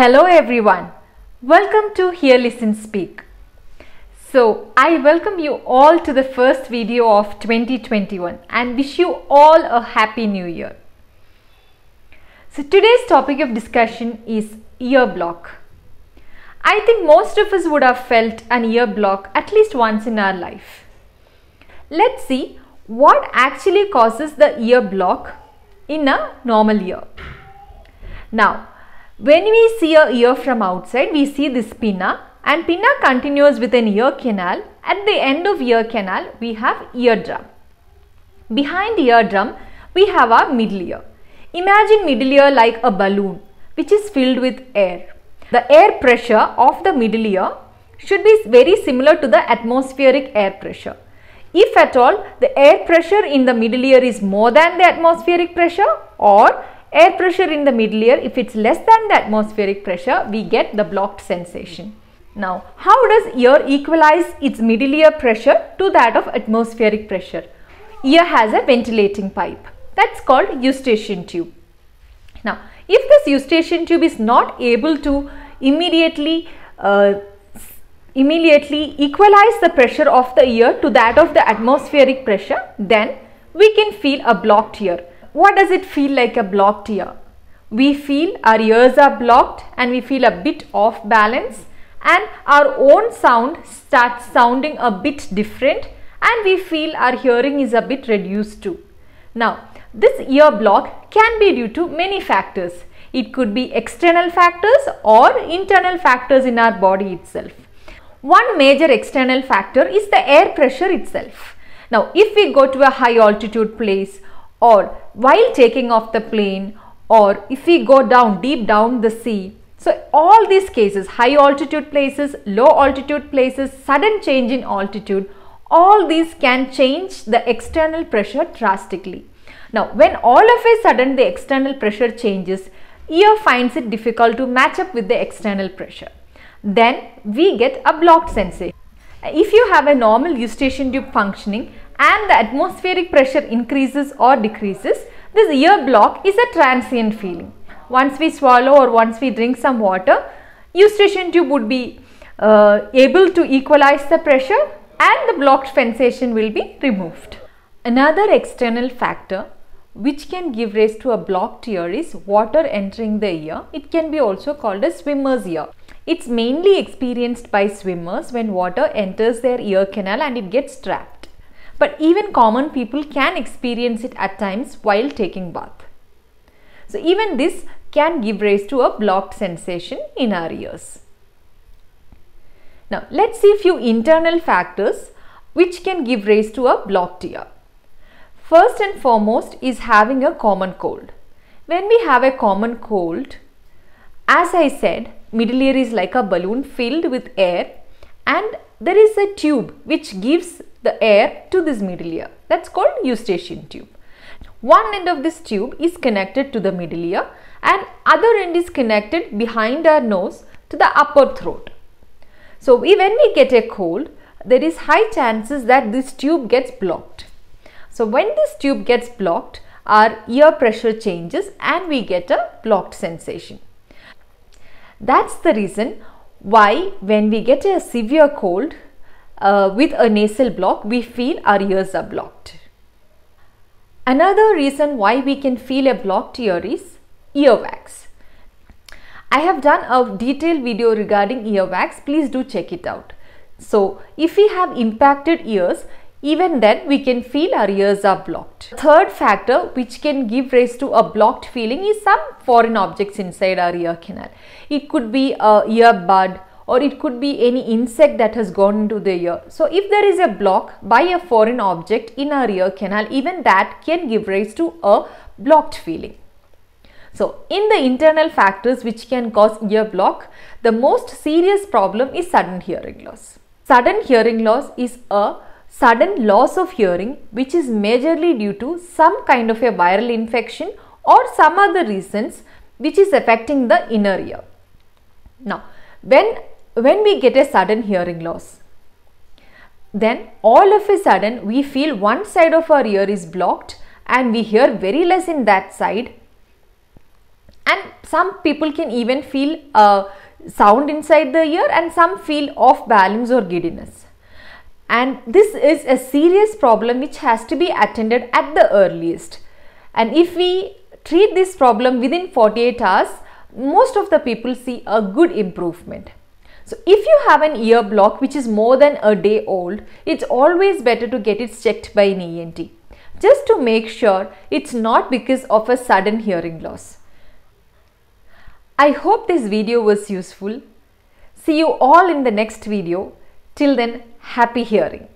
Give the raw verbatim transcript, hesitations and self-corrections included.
Hello everyone, welcome to Hear Listen Speak. So I welcome you all to the first video of twenty twenty-one and wish you all a happy new year. So today's topic of discussion is ear block. I think most of us would have felt an ear block at least once in our life. Let's see what actually causes the ear block in a normal ear. Now, when we see an ear from outside, we see this pinna, and pinna continues with an ear canal. At the end of ear canal, we have eardrum. Behind eardrum, we have our middle ear. Imagine middle ear like a balloon which is filled with air. The air pressure of the middle ear should be very similar to the atmospheric air pressure. If at all, the air pressure in the middle ear is more than the atmospheric pressure, or air pressure in the middle ear, if it's less than the atmospheric pressure, we get the blocked sensation. Now, how does ear equalize its middle ear pressure to that of atmospheric pressure? Ear has a ventilating pipe. That's called Eustachian tube. Now, if this Eustachian tube is not able to immediately uh, immediately equalize the pressure of the ear to that of the atmospheric pressure, then we can feel a blocked ear. What does it feel like, a blocked ear? We feel our ears are blocked and we feel a bit off balance, and our own sound starts sounding a bit different, and we feel our hearing is a bit reduced too. Now, this ear block can be due to many factors. It could be external factors or internal factors in our body itself. One major external factor is the air pressure itself. Now, if we go to a high altitude place, or while taking off the plane, or if we go down deep down the sea. So all these cases, high altitude places, low altitude places, sudden change in altitude, all these can change the external pressure drastically. Now, when all of a sudden the external pressure changes, ear finds it difficult to match up with the external pressure. Then we get a blocked sensation. If you have a normal Eustachian tube functioning and the atmospheric pressure increases or decreases, this ear block is a transient feeling. Once we swallow or once we drink some water, Eustachian tube would be uh, able to equalize the pressure and the blocked sensation will be removed. Another external factor which can give rise to a blocked ear is water entering the ear. It can be also called a swimmer's ear. It's mainly experienced by swimmers when water enters their ear canal and it gets trapped. But even common people can experience it at times while taking bath. So even this can give rise to a blocked sensation in our ears. Now let's see few internal factors which can give rise to a blocked ear. First and foremost is having a common cold. When we have a common cold, as I said, middle ear is like a balloon filled with air, and there is a tube which gives the air to this middle ear. That's called Eustachian tube. One end of this tube is connected to the middle ear and other end is connected behind our nose to the upper throat. So we, when we get a cold, there is high chances that this tube gets blocked. So when this tube gets blocked, our ear pressure changes and we get a blocked sensation. That's the reason why when we get a severe cold, Uh, with a nasal block, we feel our ears are blocked. Another reason why we can feel a blocked ear is earwax. I have done a detailed video regarding earwax. Please do check it out. So if we have impacted ears, even then we can feel our ears are blocked. Third factor which can give rise to a blocked feeling is some foreign objects inside our ear canal. It could be a earbud, or it could be any insect that has gone into the ear. So if there is a block by a foreign object in our ear canal, even that can give rise to a blocked feeling. So in the internal factors which can cause ear block, the most serious problem is sudden hearing loss. Sudden hearing loss is a sudden loss of hearing which is majorly due to some kind of a viral infection or some other reasons which is affecting the inner ear. Now, when When we get a sudden hearing loss, then all of a sudden we feel one side of our ear is blocked and we hear very less in that side, and some people can even feel uh, sound inside the ear, and some feel off balance or giddiness. And this is a serious problem which has to be attended at the earliest. And if we treat this problem within forty-eight hours, most of the people see a good improvement. So if you have an ear block which is more than a day old, it's always better to get it checked by an E N T, just to make sure it's not because of a sudden hearing loss. I hope this video was useful. See you all in the next video. Till then, happy hearing.